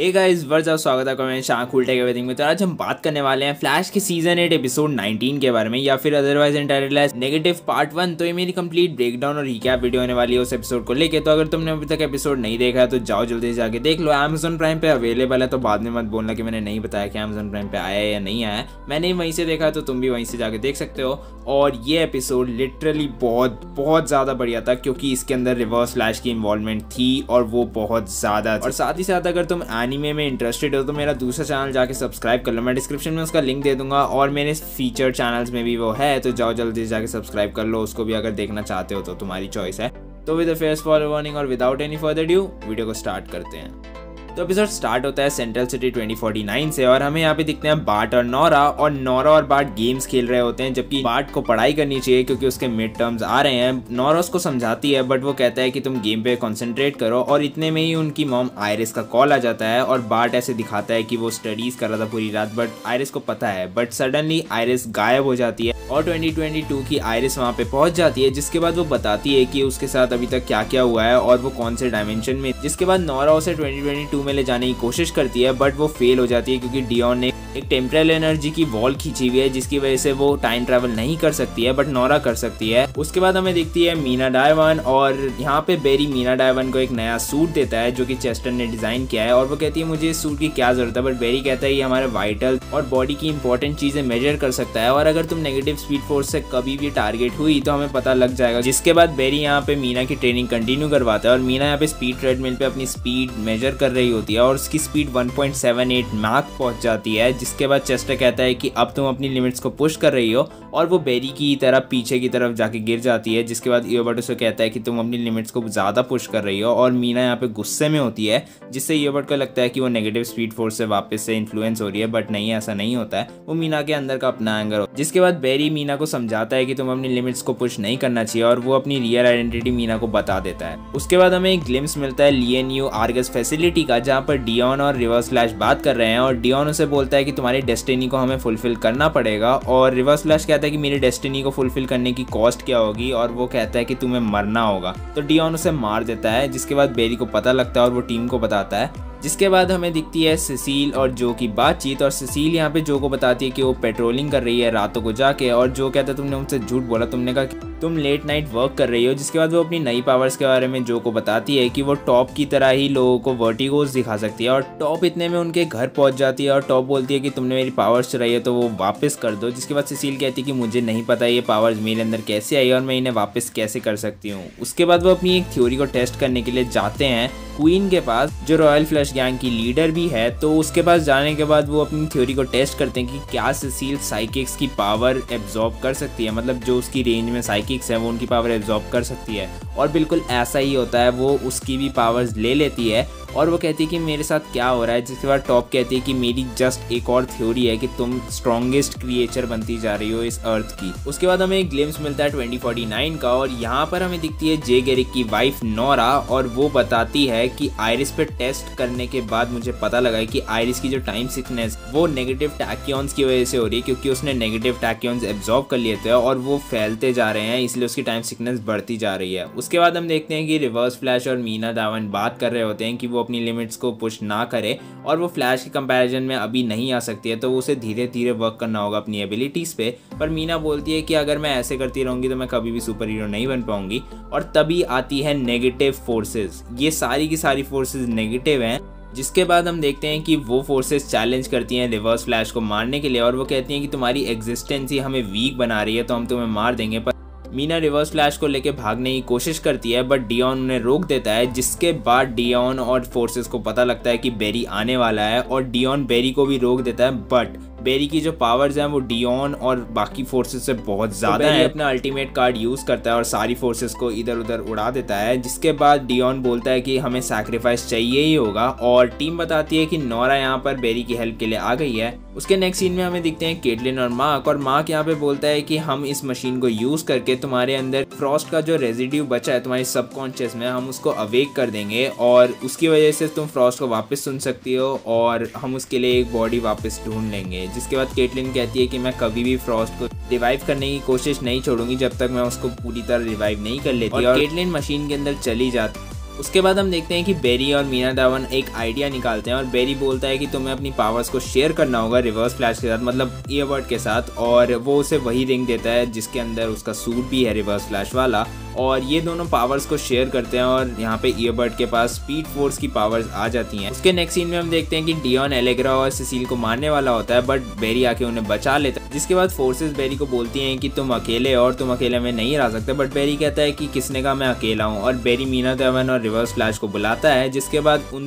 Hey guys versa स्वागत है comment शाख उल्टे के वेटिंग में। तो आज हम बात करने वाले हैं फ्लैश के सीजन 8 एपिसोड 19 के बारे में, या फिर otherwise entitled as negative part 1। तो ये मेरी कंप्लीट ब्रेकडाउन और रिकैप वीडियो होने वाली है उस एपिसोड को लेके। तो अगर तुमने अभी तक एपिसोड नहीं देखा है तो जाओ जल्दी जाके देख लो, Amazon प्राइम पे अवेलेबल है। तो बाद में मत बोलना कि मैंने नहीं बताया कि Amazon प्राइम पे आया है या नहीं आया। मैंने वहीं से देखा तो तुम भी वहीं से जाके देख सकते हो। और ये एपिसोड लिटरली बहुत ज़्यादा बढ़िया था, क्योंकि इसके अंदर रिवर्स फ्लैश की इन्वॉल्वमेंट थी और वो बहुत ज़्यादा। और साथ ही साथ अगर तुम एनीमे में इंटरेस्टेड हो तो मेरा दूसरा चैनल जाके सब्सक्राइब कर लो, मैं डिस्क्रिप्शन में उसका लिंक दे दूंगा। और मेरे फीचर चैनल्स में भी वो है, तो जाओ जल्दी जाके सब्सक्राइब कर लो उसको भी, अगर देखना चाहते हो तो तुम्हारी चॉइस है। तो विद फर्स्ट फॉर वार्निंग और without any further ado video को स्टार्ट करते हैं। तो एपिसोड स्टार्ट होता है सेंट्रल सिटी 2049 से, और हमें यहाँ पे दिखते हैं बार्ट और नोरा। और नोरा और बार्ट गेम्स खेल रहे होते हैं, जबकि बार्ट को पढ़ाई करनी चाहिए क्योंकि उसके मिड टर्म्स आ रहे हैं। नोरा उसको समझाती है, बट वो कहता है कि तुम गेम पे कंसंट्रेट करो। और इतने में ही उनकी मॉम आयरिस का कॉल आ जाता है, और बार्ट ऐसे दिखाता है कि वो स्टडीज कर रहा था पूरी रात, बट आयरिस को पता है। बट सडनली आयरिस गायब हो जाती है और 2022 की आयरिस वहाँ पे पहुँच जाती है, जिसके बाद वो बताती है कि उसके साथ अभी तक क्या क्या हुआ है और वो कौन से डायमेंशन में। जिसके बाद नोरा उसे 2022 में ले जाने की कोशिश करती है, बट वो फेल हो जाती है क्योंकि डियॉन ने एक टेम्परल एनर्जी की वॉल खींची हुई है, जिसकी वजह से वो टाइम ट्रैवल नहीं कर सकती है, बट नोरा कर सकती है। उसके बाद हमें दिखती है मीना धावन, और यहाँ पे बेरी मीना धावन को एक नया सूट देता है जो कि चेस्टर ने डिज़ाइन किया है। और वो कहती है मुझे इस सूट की क्या ज़रूरत है, बट बेरी कहता है ये हमारे वाइटल और बॉडी की इंपॉर्टेंट चीज़ें मेजर कर सकता है, और अगर तुम नेगेटिव स्पीड फोर्स से कभी भी टारगेट हुई तो हमें पता लग जाएगा। जिसके बाद बेरी यहाँ पे मीना की ट्रेनिंग कंटिन्यू करवाता है, और मीना यहाँ पे स्पीड ट्रेडमिल पे अपनी स्पीड मेजर कर रही होती है और उसकी स्पीड 1.78 मार्क पहुँच जाती है। जिसके बाद चेस्टर कहता है कि अब तुम अपनी लिमिट्स को पुश कर रही हो, और वो बेरी की तरह पीछे की तरफ जाके गिर जाती है। जिसके बाद इयोबर्ट उसे कहता है कि तुम अपनी लिमिट्स को ज़्यादा पुश कर रही हो, और मीना यहाँ पे गुस्से में होती है, जिससे इयोबर्ट को लगता है कि वो नेगेटिव स्पीड फोर्स से वापस से इन्फ्लुएंस हो रही है, बट नहीं, ऐसा नहीं होता है, वो मीना के अंदर का अपना एंगर हो। जिसके बाद बेरी मीना को समझाता है कि तुम अपनी लिमिट्स को पुश नहीं करना चाहिए, और वो अपनी रियल आइडेंटिटी मीना को बता देता है। उसके बाद हमें एक ग्लिम्स मिलता है लीएनयू आर्गस फैसिलिटी का, जहाँ पर डियॉन और रिवर्स फ्लैश बात कर रहे हैं, और डियॉन उसे बोलता है कि तुम्हारी डेस्टिनी को हमें फुलफिल करना पड़ेगा। और रिवर्स फ्लैश कहता है कि मेरी डेस्टिनी को फुलफिल करने की कॉस्ट क्या होगी, और वो कहता है कि तुम्हें मरना होगा। तो डियॉन उसे मार देता है, जिसके बाद बेरी को पता लगता है और वो टीम को बताता है। जिसके बाद हमें दिखती है सिसील और जो की बातचीत, और सिसील यहाँ पे जो को बताती है कि वो पेट्रोलिंग कर रही है रातों को जाके, और जो कहता है तुमने उनसे झूठ बोला, तुमने कहा तुम लेट नाइट वर्क कर रही हो। जिसके बाद वो अपनी नई पावर्स के बारे में जो को बताती है कि वो टॉप की तरह ही लोगों को वर्टिगोज दिखा सकती है। और टॉप इतने में उनके घर पहुँच जाती है, और टॉप बोलती है कि तुमने मेरी पावर्स चुराई है तो वो वापस कर दो। जिसके बाद सिसील कहती है कि मुझे नहीं पता ये पावर्स मेरे अंदर कैसे आई और मैं इन्हें वापस कैसे कर सकती हूँ। उसके बाद वो अपनी एक थ्योरी को टेस्ट करने के लिए जाते हैं क्वीन के पास, जो रॉयल फ्लैश गैंग की लीडर भी है। तो उसके पास जाने के बाद वो अपनी थ्योरी को टेस्ट करते हैं कि क्या सिसील साइकिक्स की पावर एब्जॉर्ब कर सकती है, मतलब जो उसकी रेंज में साइकिक्स है वो उनकी पावर एब्जॉर्ब कर सकती है। और बिल्कुल ऐसा ही होता है, वो उसकी भी पावर्स ले लेती है, और वो कहती है कि मेरे साथ क्या हो रहा है। जिसके बाद टॉप कहती है कि मेरी जस्ट एक और थ्योरी है कि तुम स्ट्रॉन्गेस्ट क्रिएचर बनती जा रही हो इस अर्थ की। उसके बाद हमें एक ग्लिम्स मिलता है 2049 का, और यहाँ पर हमें दिखती है जे गैरिक की वाइफ नोरा, और वो बताती है कि आयरिस पे टेस्ट करने के बाद मुझे पता लगा है कि आयरिस की जो टाइम सिकनेस वो नेगेटिव टैक्यॉन्स की वजह से हो रही है, क्योंकि उसने नेगेटिव टैक्यॉन्स एब्जॉर्ब कर लिए थे और वो फैलते जा रहे हैं, इसलिए उसकी टाइम सिकनेस बढ़ती जा रही है। उसके बाद हम देखते हैं कि रिवर्स फ्लैश और मीना धावन बात कर रहे होते हैं कि अपनी लिमिट्स को पुश ना करे और वो फ्लैश के कंपैरिजन में अभी नहीं आ सकती है, तो उसे धीरे धीरे वर्क करना होगा अपनी एबिलिटीज़ पे। पर मीना बोलती है कि अगर मैं ऐसे करती रहूँगी तो मैं कभी भी सुपर हीरो नहीं बन पाऊँगी। और तभी आती है नेगेटिव फोर्सेस, ये सारी की सारी फोर्सेस नेगेटिव हैं। जिसके बाद हम देखते हैं कि वो फोर्सेस चैलेंज करती हैं रिवर्स फ्लैश को मारने के लिए, और वो कहती हैं कि तुम्हारी एग्जिस्टेंस ही हमें वीक बना रही है तो हम तुम्हें मार देंगे। पर मीना रिवर्स फ्लैश को लेके भागने की कोशिश करती है, बट डियॉन उन्हें रोक देता है। जिसके बाद डियॉन और फोर्सेस को पता लगता है कि बेरी आने वाला है, और डियॉन बेरी को भी रोक देता है, बट बेरी की जो पावर्स हैं वो डियॉन और बाकी फोर्सेस से बहुत ज़्यादा है। अपना अल्टीमेट कार्ड यूज़ करता है और सारी फोर्सेस को इधर उधर उड़ा देता है। जिसके बाद डियॉन बोलता है कि हमें सैक्रिफाइस चाहिए ही होगा, और टीम बताती है कि नोरा यहाँ पर बेरी की हेल्प के लिए आ गई है। उसके नेक्स्ट सीन में हमें दिखते हैं केटलिन और मार्क, और मार्क यहाँ पे बोलता है कि हम इस मशीन को यूज़ करके तुम्हारे अंदर फ्रॉस्ट का जो रेजिड्यू बचा है तुम्हारे सबकॉन्शियस में, हम उसको अवेक कर देंगे, और उसकी वजह से तुम फ्रॉस्ट को वापस सुन सकती हो और हम उसके लिए एक बॉडी वापस ढूंढ लेंगे। जिसके बाद केटलिन कहती है कि मैं कभी भी फ्रॉस्ट को रिवाइव करने की कोशिश नहीं छोड़ूंगी जब तक मैं उसको पूरी तरह रिवाइव नहीं कर लेती, और केटलिन मशीन के अंदर चली जाती। उसके बाद हम देखते हैं कि बेरी और मीना धावन एक आइडिया निकालते हैं और बेरी बोलता है कि तुम्हें अपनी पावर्स को शेयर करना होगा रिवर्स फ्लैश के साथ, मतलब ईयबर्ड के साथ, और वो उसे वही रिंग देता है जिसके अंदर उसका सूट भी है रिवर्स फ्लैश वाला, और ये दोनों पावर्स को शेयर करते हैं और यहाँ पे ईयबर्ड के पास स्पीड फोर्स की पावर्स आ जाती हैं। उसके नेक्स्ट सीन में हम देखते हैं कि डियॉन एलेग्रा और सिसिल को मारने वाला होता है बट बेरी आके उन्हें बचा लेता है, जिसके बाद फोर्सेस बेरी को बोलती हैं कि तुम अकेले और तुम अकेले में नहीं रह सकते, बट बेरी कहता है कि किसने कहा मैं अकेला हूँ, और बेरी मीना धावन और रिवर्स फ्लैश को बुलाता है, जिसके बाद उन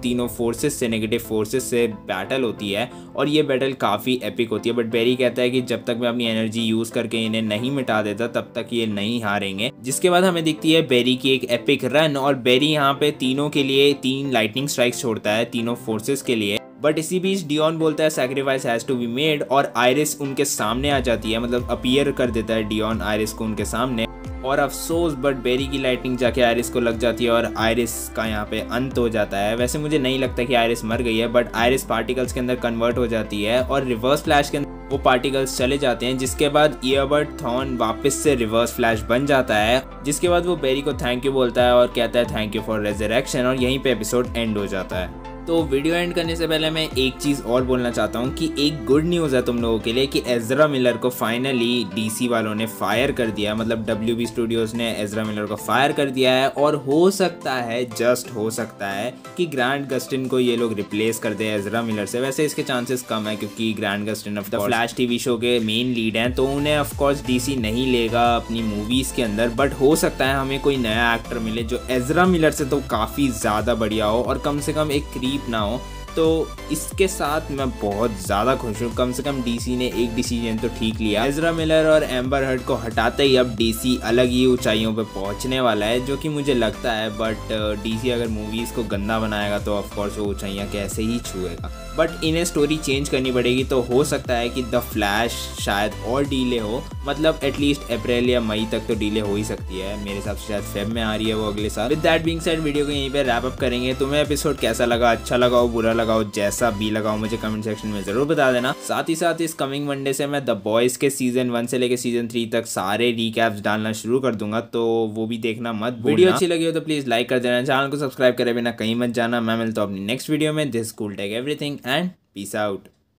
तीनों फोर्सेस से नेगेटिव फोर्सेस से बैटल होती है और ये बैटल काफ़ी एपिक होती है, बट बेरी कहता है कि जब तक मैं अपनी एनर्जी यूज़ करके इन्हें नहीं मिटा देता तब तक ये नहीं हारेंगे। जिसके बाद हमें दिखती है बेरी की एक एपिक रन और बेरी यहाँ पे तीनों के लिए 3 लाइटनिंग स्ट्राइक्स छोड़ता है तीनों फोर्सेस के लिए, बट इसी बीच डियॉन बोलता है sacrifice has to be made और आयरिस उनके सामने आ जाती है, मतलब अपीयर कर देता है डियॉन आयरिस को उनके सामने, और अफसोस बट बेरी की लाइटिंग जाके आयरिस को लग जाती है और आयरिस का यहाँ पे अंत हो जाता है। वैसे मुझे नहीं लगता कि आयरिस मर गई है बट आयरिस पार्टिकल्स के अंदर कन्वर्ट हो जाती है और रिवर्स फ्लैश के अंदर वो पार्टिकल्स चले जाते हैं, जिसके बाद एबर्ट थॉर्न वापस से रिवर्स फ्लैश बन जाता है, जिसके बाद वो बेरी को थैंक यू बोलता है और कहता है थैंक यू फॉर रेजरेक्शन, और यहीं पे एपिसोड एंड हो जाता है। तो वीडियो एंड करने से पहले मैं एक चीज़ और बोलना चाहता हूँ कि एक गुड न्यूज़ है तुम लोगों के लिए कि एज़रा मिलर को फाइनली डीसी वालों ने फायर कर दिया, मतलब WB स्टूडियोज़ ने एज़रा मिलर को फायर कर दिया है, और हो सकता है, जस्ट हो सकता है कि ग्रांट गस्टिन को ये लोग रिप्लेस कर दें एज़रा मिलर से। वैसे इसके चांसेस कम है क्योंकि Grant Gustin of the Flash TV show के मेन लीड हैं, तो उन्हें ऑफकोर्स DC नहीं लेगा अपनी मूवीज़ के अंदर, बट हो सकता है हमें कोई नया एक्टर मिले जो एज़रा मिलर से तो काफ़ी ज़्यादा बढ़िया हो और कम से कम एक ना हो, तो इसके साथ मैं बहुत ज़्यादा खुश हूँ। कम से कम DC ने एक डिसीजन तो ठीक लिया, एज़रा मिलर और एम्बर हर्ड को हटाते ही अब DC अलग ही ऊंचाइयों पर पहुँचने वाला है, जो कि मुझे लगता है, बट DC अगर मूवीज़ को गंदा बनाएगा तो ऑफकोर्स वो ऊंचाइयाँ कैसे ही छुएगा, बट इन्हें स्टोरी चेंज करनी पड़ेगी, तो हो सकता है कि द फ्लैश शायद और डीले हो, मतलब एटलीस्ट अप्रैल या मई तक तो डीले हो ही सकती है, मेरे हिसाब से शायद फेब में आ रही है वो अगले साल। With that being said video को यहीं पर रैप अप करेंगे। तुम्हें एपिसोड कैसा लगा, अच्छा लगा हो, बुरा लगाओ, जैसा भी लगाओ, मुझे कमेंट सेक्शन में जरूर बता देना। साथ ही साथ इस कमिंग मंडे से मैं द बॉयज़ के सीजन 1 से लेकर सीजन 3 तक सारे रिकैप्स डालना शुरू कर दूंगा, तो वो भी देखना मत भूलना। वीडियो अच्छी लगी हो तो प्लीज़ लाइक कर देना, चैनल को सब्सक्राइब करे बिना कहीं मत जाना। मैं मिलता हूँ अपनी नेक्स्ट वीडियो में। This cool take everything and peace out.